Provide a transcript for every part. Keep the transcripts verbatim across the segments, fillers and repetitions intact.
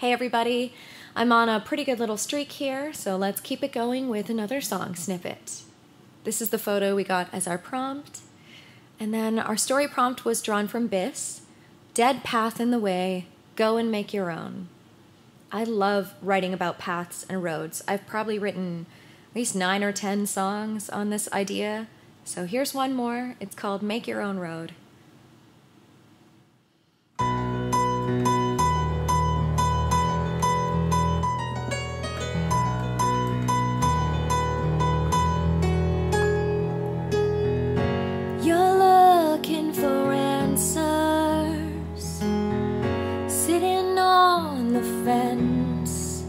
Hey everybody, I'm on a pretty good little streak here, so let's keep it going with another song snippet. This is the photo we got as our prompt, and then our story prompt was drawn from Biss, Dead Path in the Way, Go and Make Your Own. I love writing about paths and roads. I've probably written at least nine or ten songs on this idea, so here's one more. It's called Make Your Own Road. Fence,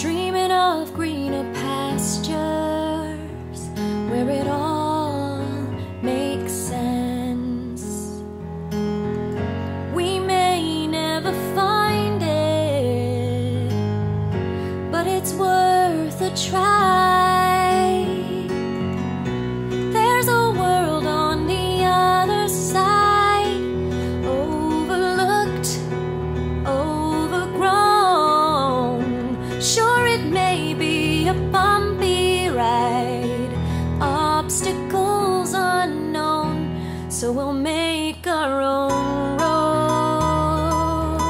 dreaming of greener pastures where it all makes sense. We may never find it, but it's worth a try. There's a world on the other side, obstacles unknown, so we'll make our own road.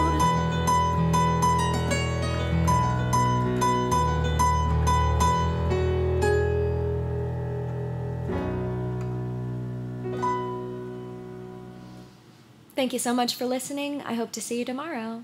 Thank you so much for listening. I hope to see you tomorrow.